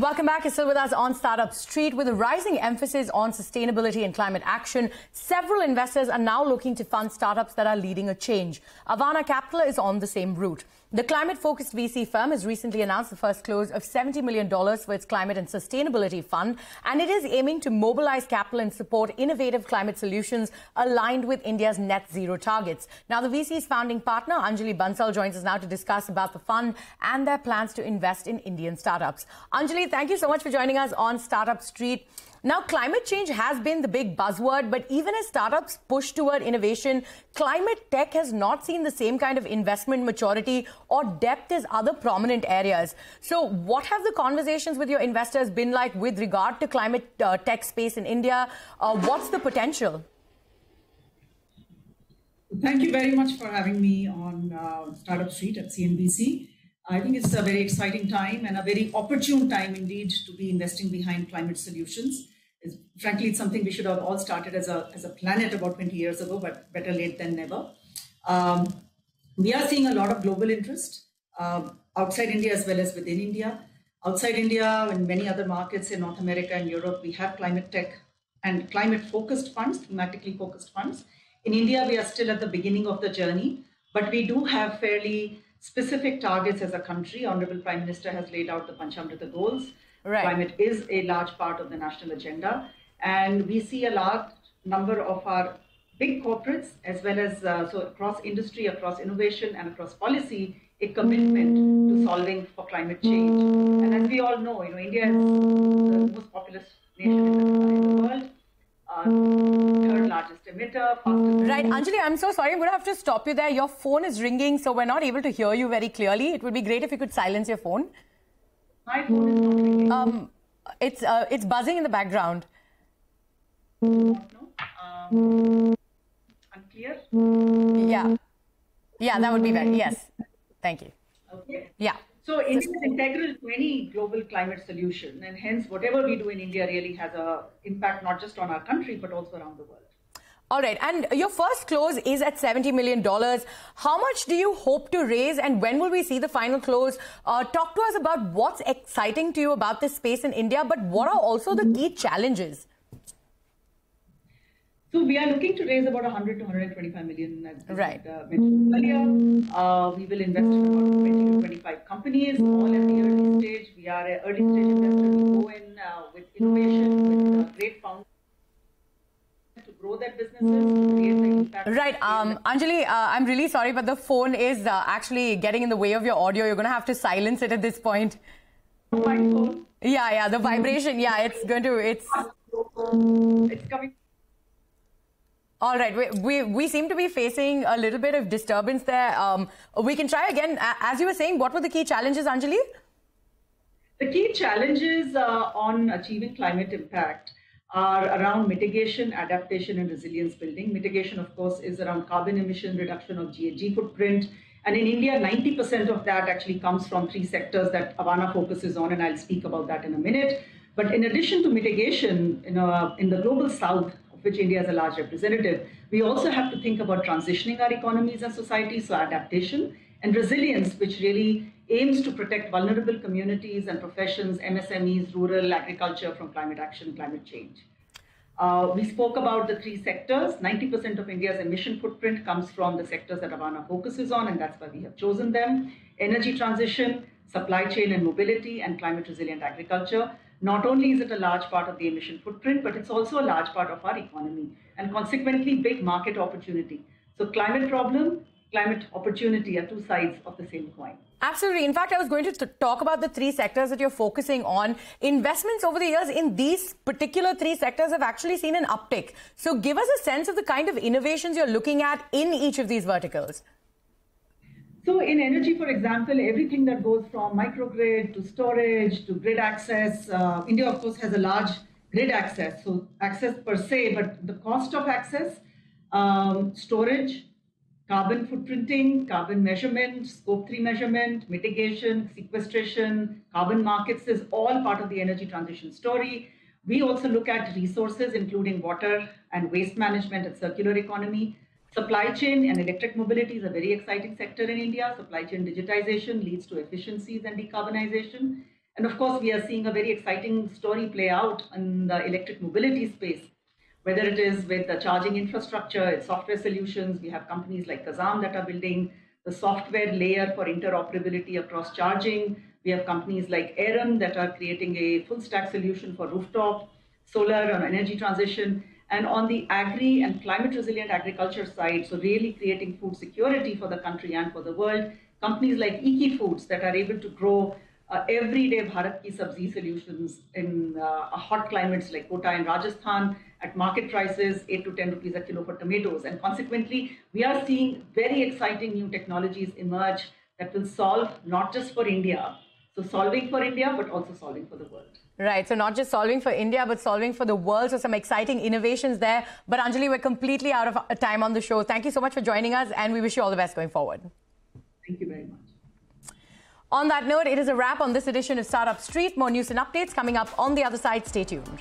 Welcome back. You're still with us on Startup Street. With a rising emphasis on sustainability and climate action, several investors are now looking to fund startups that are leading a change. Avaana Capital is on the same route. The climate-focused VC firm has recently announced the first close of $70 million for its Climate and Sustainability Fund, and it is aiming to mobilize capital and support innovative climate solutions aligned with India's net zero targets. Now, the VC's founding partner, Anjali Bansal, joins us now to discuss about the fund and their plans to invest in Indian startups. Anjali, thank you so much for joining us on Startup Street. Now, climate change has been the big buzzword, but even as startups push toward innovation, climate tech has not seen the same kind of investment maturity or depth as other prominent areas. So what have the conversations with your investors been like with regard to climate tech space in India? What's the potential? Thank you very much for having me on Startup Street at CNBC. I think it's a very exciting time and a very opportune time indeed to be investing behind climate solutions. Frankly, it's something we should have all started as a planet about 20 years ago, but better late than never. We are seeing a lot of global interest outside India as well as within India. Outside India and many other markets in North America and Europe, we have climate tech and climate-focused funds, thematically focused funds. In India, we are still at the beginning of the journey, but we do have fairly specific targets as a country. Honorable Prime Minister has laid out the Panchamrita goals. Right. Climate is a large part of the national agenda. And we see a large number of our big corporates, as well as so across industry, across innovation, and across policy, a commitment to solving for climate change. And as we all know, India is the most populous nation in the world. Third largest emitter, fastest. Right, Anjali, I'm so sorry. I'm going to have to stop you there. Your phone is ringing, so we're not able to hear you very clearly. It would be great if you could silence your phone. My phone is not ringing. It's buzzing in the background. No. Unclear? Yeah. Yeah, that would be better. Yes. Thank you. Okay. Yeah. So India is integral to any global climate solution, and hence whatever we do in India really has an impact not just on our country but also around the world. All right, and your first close is at $70 million. How much do you hope to raise, and when will we see the final close? Talk to us about what's exciting to you about this space in India, but what are also the key challenges? So we are looking to raise about 100 to 125 million, as right. Mentioned earlier. We will invest in about 20 to 25 companies, all at the early stage. We are an early stage investor. We go in with innovation, with great founders to grow their businesses, create the impact. Right. Anjali, I'm really sorry, but the phone is actually getting in the way of your audio. You're going to have to silence it at this point. My phone? Yeah, the vibration. Yeah, it's going to... It's coming... All right, we seem to be facing a little bit of disturbance there. We can try again. As you were saying, what were the key challenges, Anjali? The key challenges on achieving climate impact are around mitigation, adaptation, and resilience building. Mitigation, of course, is around carbon emission, reduction of GHG footprint. And in India, 90% of that actually comes from three sectors that Avaana focuses on, and I'll speak about that in a minute. But in addition to mitigation, in the global south, which India is a large representative, we also have to think about transitioning our economies and societies, so adaptation and resilience, which really aims to protect vulnerable communities and professions, MSMEs, rural agriculture from climate action, climate change. We spoke about the three sectors. 90% of India's emission footprint comes from the sectors that Avaana focuses on, and that's why we have chosen them. Energy transition, supply chain and mobility, and climate resilient agriculture. Not only is it a large part of the emission footprint, but it's also a large part of our economy and consequently big market opportunity. So climate problem, climate opportunity are two sides of the same coin. Absolutely. In fact, I was going to talk about the three sectors that you're focusing on. Investments over the years in these particular three sectors have actually seen an uptick. So give us a sense of the kind of innovations you're looking at in each of these verticals. So in energy, for example, everything that goes from microgrid to storage to grid access, India, of course, has a large grid access. So access per se, but the cost of access, storage, carbon footprinting, carbon measurement, scope 3 measurement, mitigation, sequestration, carbon markets is all part of the energy transition story. We also look at resources, including water and waste management and circular economy. Supply chain and electric mobility is a very exciting sector in India. Supply chain digitization leads to efficiencies and decarbonization. And of course, we are seeing a very exciting story play out in the electric mobility space, whether it is with the charging infrastructure, it's software solutions. We have companies like Kazam that are building the software layer for interoperability across charging. We have companies like Aeron that are creating a full stack solution for rooftop, solar and energy transition. And on the agri and climate resilient agriculture side, so really creating food security for the country and for the world, companies like IKI Foods that are able to grow everyday Bharat ki Sabzi solutions in hot climates like Kota and Rajasthan at market prices, 8 to 10 rupees a kilo for tomatoes. And consequently, we are seeing very exciting new technologies emerge that will solve not just for India, so solving for India, but also solving for the world. Right, so not just solving for India, but solving for the world. So some exciting innovations there. But Anjali, we're completely out of time on the show. Thank you so much for joining us, and we wish you all the best going forward. Thank you very much. On that note, it is a wrap on this edition of Startup Street. More news and updates coming up on the other side. Stay tuned.